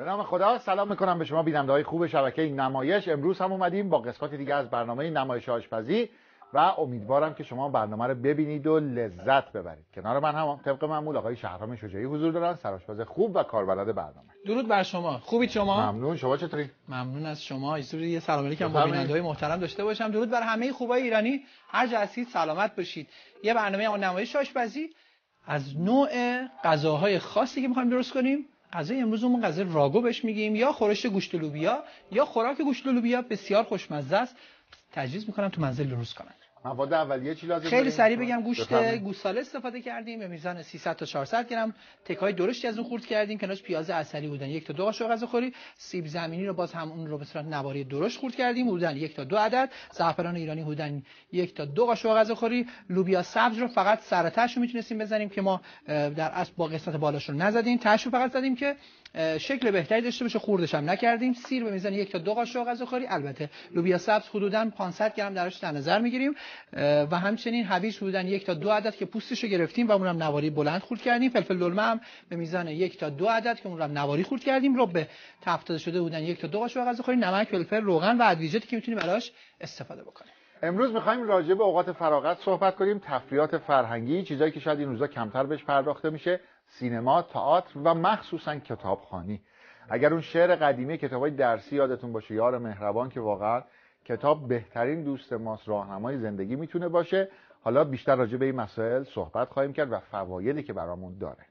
به نام خدا. سلام میکنم به شما بیننده های خوب شبکه نمایش. امروز هم اومدیم با قسمت دیگه از برنامه نمایش آشپزی و امیدوارم که شما برنامه رو ببینید و لذت ببرید. کنار من هم طبق معمول آقای شهرام شجاعی حضور دارن، سرآشپز خوب و کاربلد برنامه. درود بر شما. خوبید شما؟ ممنون. شما چطوری؟ ممنون از شما. یه سلام علیکم با بیننده‌های محترم داشته باشم. درود بر همه خوبای ایرانی. هر جا هستید سلامت باشید. یه برنامه نمایش آشپزی از نوع غذاهای خاصی که می‌خوایم درست کنیم. غذای امروزمون غذای راگو بهش میگیم، یا خورش گوشت لوبیا یا خوراک گوشت لوبیا. بسیار خوشمزه است. تجهیز می‌کنم تو منزل درست کنم. مواد اولیه چی لازم؟ خیلی سریع بگم، گوشت گوساله استفاده کردیم به میزان 300 تا 400 گرم. تکه‌های درشتی از اون خرد کردیم، کنارش پیاز عسلی بودن 1 تا 2 قاشق غذاخوری. سیب زمینی رو باز هم اون رو به صورت نواری درشت خرد کردیم، حدوداً 1 تا 2 عدد. زعفران ایرانی حدوداً 1 تا 2 قاشق غذاخوری. لوبیا سبز رو فقط سر تهش رو میتونستیم بزنیم که ما در اصل با قسمت بالاش رو نزدیم، تهش رو فقط زدیم که شکل بهتری داشته باشه، خوردش هم نکردیم. سیر به میزان 1 تا 2 قاشق غذاخوری. البته لوبیا سبز حدوداً 500 گرم درش در نظر میگیریم و همچنین هویج حدوداً 1 تا 2 عدد که پوستش رو گرفتیم و اونم نواری بلند خرد کردیم. فلفل دلمه هم به میزان 1 تا 2 عدد که اونم نواری خرد کردیم. رب تفت شده حدوداً 1 تا 2 قاشق غذاخوری. نمک، فلفل، روغن و ادویجاتی که میتونیم براش استفاده بکنیم. امروز می‌خوایم راجع به اوقات فراغت صحبت کنیم، تفریحات فرهنگی، چیزایی که شاید این روزا کمتر بهش پرداخته میشه، سینما، تئاتر و مخصوصاً کتابخوانی. اگر اون شعر قدیمی کتابای درسی یادتون باشه، یار مهربان، که واقعاً کتاب بهترین دوست ماست، راهنمای زندگی میتونه باشه. حالا بیشتر راجع به این مسائل صحبت خواهیم کرد و فوایدی که برامون داره.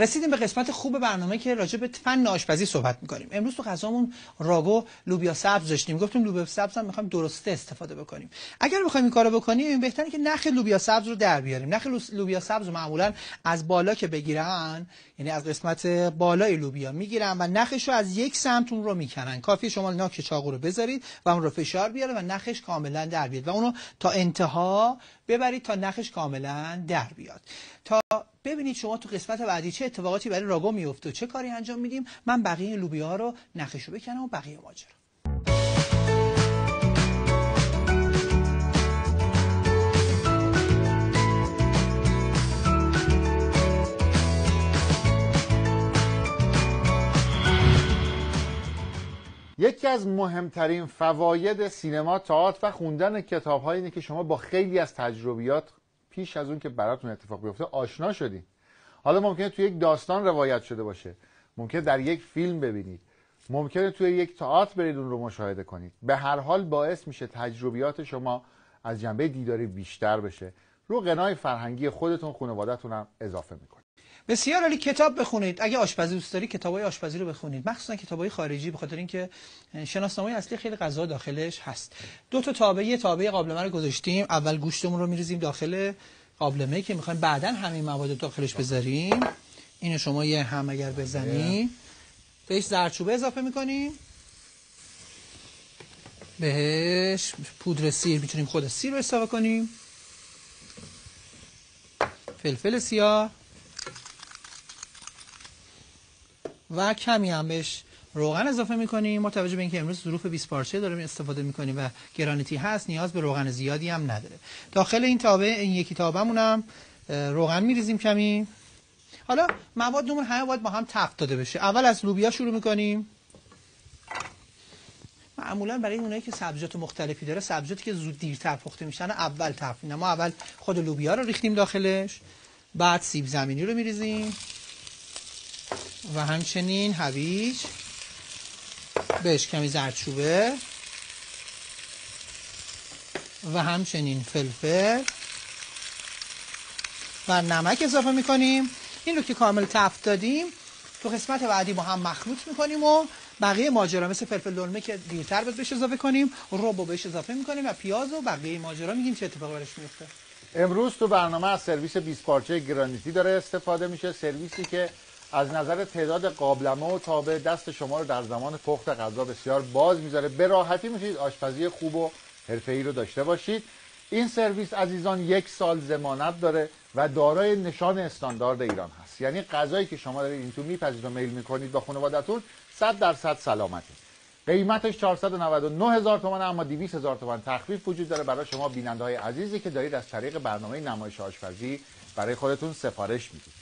رسیدیم به قسمت خوب برنامه که راجع به فن آشپزی صحبت می‌کنیم. امروز تو غذامون راگو لوبیا سبز داشتیم. گفتیم لوبیا سبز هم می‌خوایم درسته استفاده بکنیم. اگر می‌خوایم این کارو بکنیم، بهتره که نخ لوبیا سبز رو در بیاریم. نخ لوبیا سبز رو معمولاً از بالا که بگیرن، یعنی از قسمت بالای لوبیا می‌گیرن و نخش رو از یک سمت اون رو می‌کنن. کافیه شما نوک چاقو رو بذارید و اون رو فشار بیاره و نخش کاملاً در بیاد و اون رو تا انتها ببرید تا نخش کاملاً در بیاد. تا ببینید شما تو قسمت بعدی چه اتفاقاتی برای راگو میفته و چه کاری انجام میدیم. من بقیه لوبیا رو نخشو بکنم و بقیه ماجرا. یکی از مهمترین فواید سینما، تئاتر و خوندن کتاب‌هایی اینه که شما با خیلی از تجربیات پیش از اون که براتون اتفاق بیفته آشنا شدید. حالا ممکنه توی یک داستان روایت شده باشه، ممکنه در یک فیلم ببینید، ممکنه توی یک تئاتر برید اون رو مشاهده کنید. به هر حال باعث میشه تجربیات شما از جنبه دیداری بیشتر بشه، رو غنای فرهنگی خودتون، خانواده‌تون هم اضافه میکنه. بسیار عالی. کتاب بخونید. اگه آشپزی دوست دارید کتابای آشپزی رو بخونید، مخصوصا کتابای خارجی، به خاطر اینکه شناسنامه اصلی خیلی غذا داخلش هست. دو تا تابه قابلمه رو گذاشتیم. اول گوشتمون رو می‌ریزیم داخل قابلمه که می‌خوایم بعداً همین مواد داخلش بذاریم. اینو شما یه هم اگر بزنی بهش زردچوبه اضافه می‌کنیم، بهش پودر سیر، می‌تونیم خود سیر رو اضافه کنیم، فلفل سیاه و کمی هم بهش روغن اضافه میکنیم. ما توجه به اینکه امروز ظروف 20 پارچه داریم استفاده میکنیم و گرانیتی هست، نیاز به روغن زیادی هم نداره. داخل این تابه، این یکی تابمون هم روغن میریزیم کمی. حالا موادمون همه باید با هم تفت داده بشه. اول از لوبیا شروع میکنیم. معمولا برای اونایی که سبزیجات مختلفی داره، سبزیجاتی که زود دیرتر پخته میشن اول تفت می‌کنیم. ما اول خود لوبیا رو ریختیم داخلش، بعد سیب زمینی رو میریزیم و همچنین هویج، بهش کمی زردچوبه و همچنین فلفل و نمک اضافه میکنیم. این رو که کامل تفت دادیم، تو قسمت بعدی با هم مخلوط میکنیم و بقیه ماجرا مثل فلفل دلمه که دیرتر بهش اضافه کنیم، رب بهش اضافه میکنیم و پیاز و بقیه ماجرا میگیم چه اتفاقی براش میفته. امروز تو برنامه از سرویس 20 پارچه گرانیتی داره استفاده میشه، سرویسی که از نظر تعداد قابلمه و تابه دست شما رو در زمان پخت غذا بسیار باز میذاره. به راحتی میتونید آشپزی خوب و حرفه‌ای رو داشته باشید. این سرویس عزیزان 1 سال ضمانت داره و دارای نشان استاندارد ایران هست. یعنی غذایی که شما دارید این تو میپزید و میل میکنید با خانواده‌تون 100% سلامته. قیمتش 499,000 تومان، اما 200,000 تومان تخفیف وجود داره برای شما بیننده های عزیزی که دارید از طریق برنامه نمایش آشپزی برای خودتون سفارش میدید.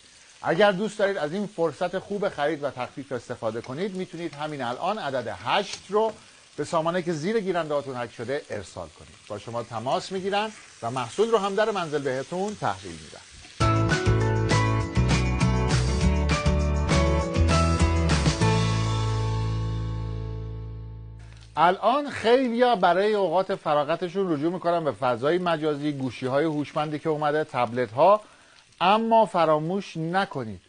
اگر دوست دارید از این فرصت خوب خرید و تخفیف استفاده کنید، میتونید همین الان عدد 8 رو به سامانه که زیر گیرنده هاتون هک شده ارسال کنید. با شما تماس میگیرن و محصول رو هم در منزل بهتون تحویل میدن. الان خیلیا برای اوقات فراغتشون رجوع میکنن به فضای مجازی، گوشی های هوشمندی که اومده، تبلت ها، اما فراموش نکنید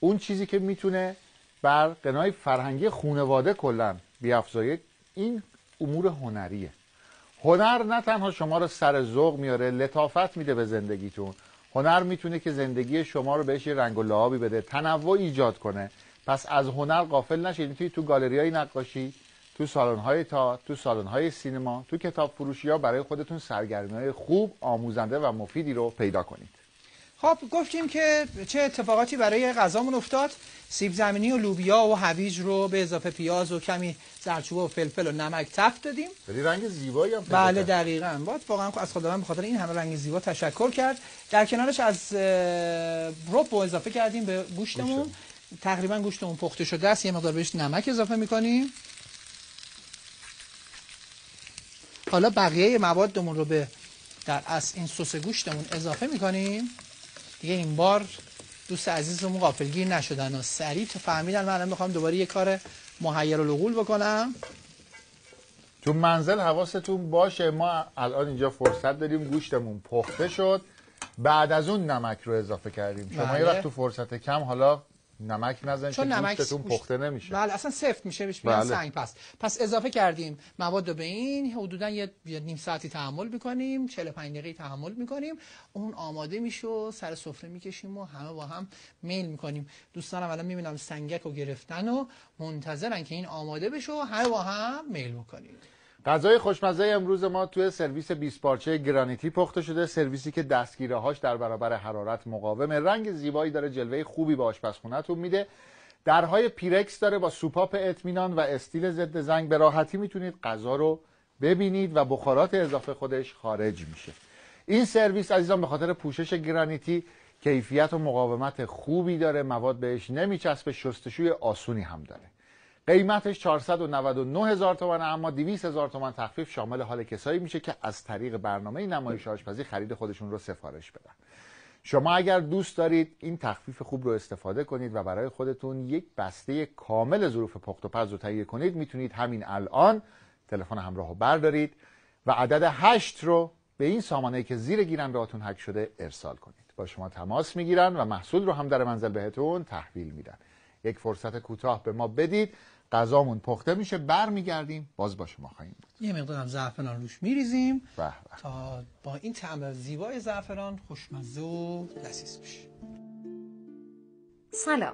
اون چیزی که میتونه بر قنای فرهنگی خانواده کلا بیافزایید این امور هنریه. هنر نه تنها شما رو سر ذوق میاره، لطافت میده به زندگیتون. هنر میتونه که زندگی شما رو بهش رنگ و لعابی بده، تنوع ایجاد کنه. پس از هنر غافل نشید. میتونید تو گالریای نقاشی، تو سالن‌های تئاتر، تو سالن‌های سینما، تو کتابفروشی‌ها برای خودتون سرگرمی‌های خوب، آموزنده و مفیدی رو پیدا کنید. خب گفتیم که چه اتفاقاتی برای غذامون افتاد. سیب زمینی و لوبیا و هویج رو به اضافه پیاز و کمی زردچوبه و فلفل و نمک تفت دادیم. خیلی رنگ زیبایی هم پیدا کرد. بله دقیقاً. باید واقعاً از خداوند به خاطر این همه رنگ زیبا تشکر کرد. در کنارش از رب اضافه کردیم به گوشتمون. تقریباً گوشتمون پخته شده است. یه مقدار بهش نمک اضافه می‌کنیم. حالا بقیه موادمون رو به در اصل این سس گوشتمون اضافه میکنیم. دیگه این بار دوست عزیزمون غافلگیر نشدن و سریع فهمیدن. من الان میخوام دوباره یه کار محیر العقول بکنم. تو منزل حواستون باشه، ما الان اینجا فرصت داریم. گوشتمون پخته شد، بعد از اون نمک رو اضافه کردیم. شما یه وقت تو فرصت کم حالا نمک نزن چون گوشتتون پخته نمیشه. بله اصلا سفت میشه، بهش میگن سنگ. پس اضافه کردیم مواد رو به این. حدودا یه نیم ساعتی تحمل میکنیم، 45 دقیقه تحمل میکنیم. اون آماده میشه و سر سفره میکشیم و همه با هم میل میکنیم. دوستانم الان میبینم سنگک رو گرفتن و منتظرن که این آماده بشه و همه با هم میل میکنیم. غذای خوشمزه امروز ما توی سرویس 20 پارچه گرانیتی پخته شده. سرویسی که دستگیره‌هاش در برابر حرارت مقاوم، رنگ زیبایی داره، جلوه خوبی به آشپزخونه‌تون میده. درهای پیرکس داره با سوپاپ اطمینان و استیل ضد زنگ. به راحتی میتونید غذا رو ببینید و بخارات اضافه خودش خارج میشه. این سرویس عزیزان به خاطر پوشش گرانیتی کیفیت و مقاومت خوبی داره، مواد بهش نمیچسبه، شستشوی آسونی هم داره. قیمتش 499,000 تومان، اما 200,000 تومان تخفیف شامل حال کسایی میشه که از طریق برنامه نمایش آشپزی خرید خودشون رو سفارش بدن. شما اگر دوست دارید این تخفیف خوب رو استفاده کنید و برای خودتون یک بسته کامل ظروف پخت و پز رو تهیه کنید، میتونید همین الان تلفن همراه رو بردارید و عدد 8 رو به این سامانه که زیر گیرنده‌هاتون هک شده ارسال کنید. با شما تماس میگیرن و محصول رو هم در منزل بهتون تحویل میدن. یک فرصت کوتاه به ما بدید، غذامون پخته میشه، برمیگردیم باز با شما خواهیم بود. یه مقدار هم زعفران روش میریزیم تا با این طعم زیبای زعفران خوشمزه و لذیذ بشه. سلام،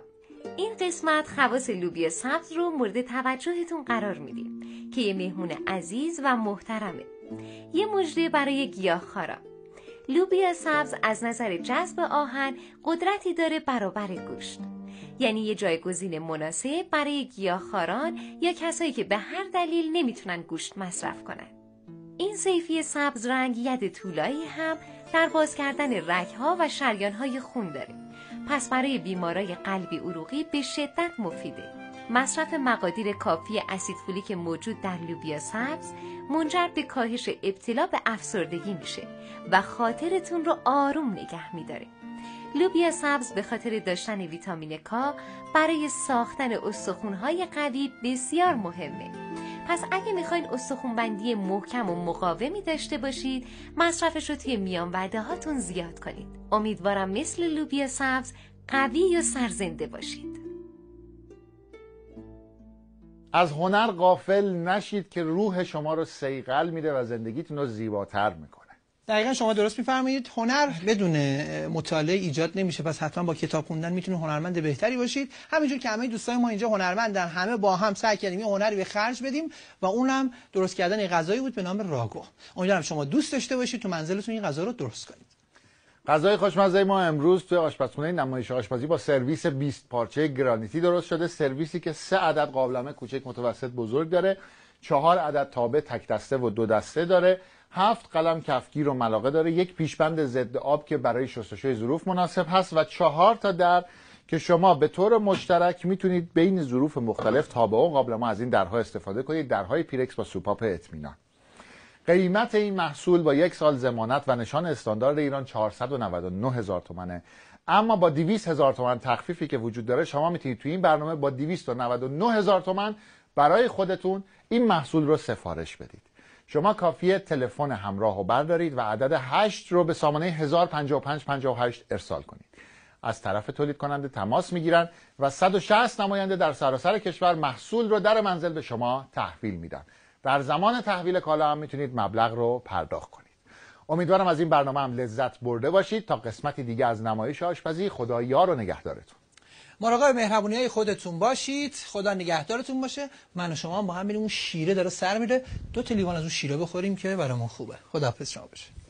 این قسمت خواص لوبیا سبز رو مورد توجهتون قرار میدیم که یه مهمون عزیز و محترمه. یه مژده برای گیاهخوارا. لوبیا سبز از نظر جذب آهن قدرتی داره برابر گوشت، یعنی یه جایگزین مناسب برای گیاهخواران یا کسایی که به هر دلیل نمیتونن گوشت مصرف کنن. این صیفی سبز رنگ ید طولایی هم در باز کردن رگ‌ها و شریان‌های خون داره، پس برای بیمارای قلبی عروقی به شدت مفیده. مصرف مقادیر کافی اسید فولیک موجود در لوبیا سبز منجر به کاهش ابتلا به افسردگی میشه و خاطرتون رو آروم نگه میداره. لوبیا سبز به خاطر داشتن ویتامین کا برای ساختن استخوان‌های قوی بسیار مهمه. پس اگه میخواین استخوان‌بندی محکم و مقاومی داشته باشید، مصرفش رو توی میان وعده هاتون زیاد کنید. امیدوارم مثل لوبیا سبز قوی و سرزنده باشید. از هنر غافل نشید که روح شما رو صیقل میده و زندگیتون رو زیباتر میکنه. دقیقا شما درست میفرمایید. هنر بدون مطالعه ایجاد نمیشه، پس حتما با کتاب خوندن میتونه هنرمند بهتری باشید. همینجور که همه دوستان ما اینجا هنرمندن، همه با هم سعی کردیم یه هنری به خرج بدیم و اونم درست کردن یه غذایی بود به نام راگو. امیدوارم شما دوست داشته باشید تو منزلتون این غذا رو درست کنید. غذای خوشمزه ما امروز توی آشپزخونه نمایش آشپزی با سرویس 20 پارچه گرانیتی درست شده. سرویسی که 3 عدد قابلمه کوچک، متوسط، بزرگ داره. 4 عدد تابع تک دسته و 2 دسته داره، 7 قلم کفگیر و ملاقه داره، 1 پیشبند ضد آب که برای شستشوی ظروف مناسب هست و 4 تا در که شما به طور مشترک میتونید بین ظروف مختلف تابع و قابلمه از این درها استفاده کنید. درهای پیرکس با سوپاپ اطمینان. قیمت این محصول با 1 سال ضمانت و نشان استاندارد ایران 499,000 تومانه، اما با 200,000 تومان تخفیفی که وجود داره شما میتونید توی این برنامه با 299,000 تومان برای خودتون این محصول رو سفارش بدید. شما کافیه تلفن همراه رو بردارید و عدد 8 رو به سامانه 105558 ارسال کنید. از طرف تولید کننده تماس میگیرن و 160 نماینده در سراسر کشور محصول رو در منزل به شما تحویل میدن. در زمان تحویل کالا هم میتونید مبلغ رو پرداخت کنید. امیدوارم از این برنامه هم لذت برده باشید. تا قسمتی دیگه از نمایش آشپزی، خدا یار و نگهدارتون. مراقب مهربونی‌های خودتون باشید. خدا نگهدارتون باشه. من و شما با هم میریم اون شیره داره سر میره، 2 تا لیوان از اون شیره بخوریم که برامون خوبه. خداحافظ شما باشه.